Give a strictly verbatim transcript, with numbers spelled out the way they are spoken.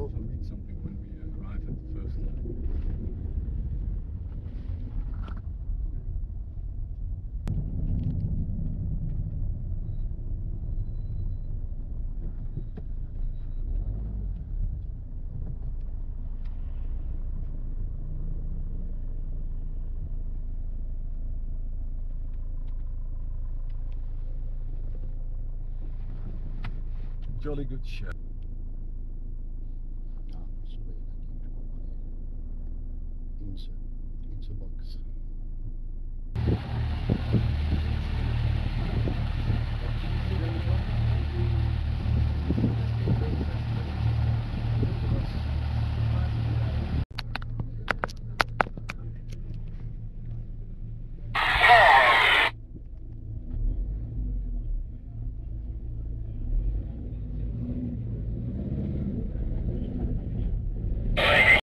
also read something when we arrive at the first jolly good show.